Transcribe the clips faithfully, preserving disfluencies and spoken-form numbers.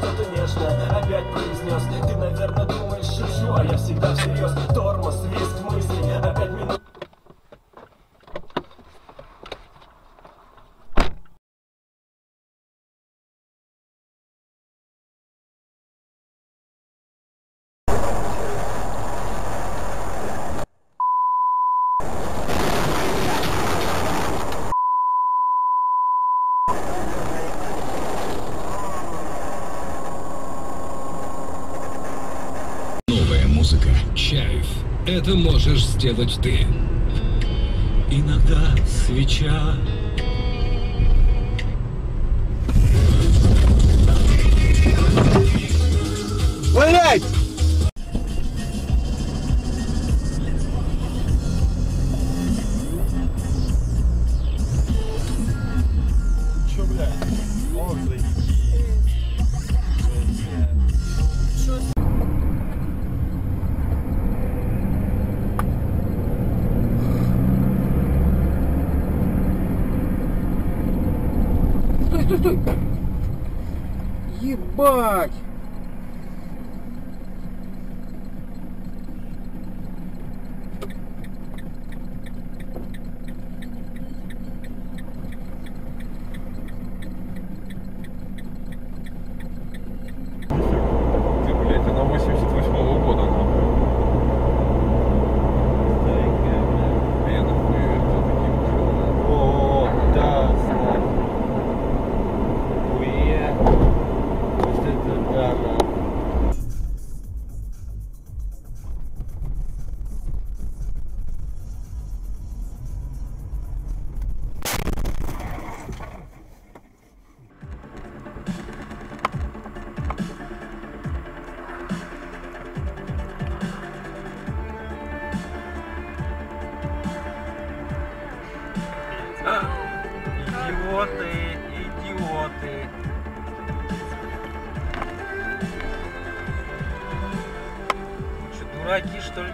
что-то нежно опять произнес. Ты, наверное, думаешь, шучу, а я всегда всерьез. Тормоз, визг мысли, опять минут. Музыка, Чайф. Это можешь сделать ты. Иногда свеча. Блять! Чё, блядь? О, ебать! Идиоты, идиоты. Че, дураки, что ли?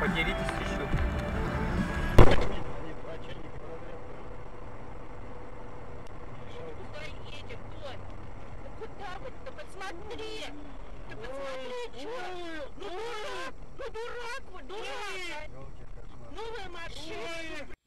Подеритесь еще. Куда едем, Коль? Да куда вы? Да посмотри! Да посмотри, че? Ну дурак! Ну дурак вы, дурак! Новая машина!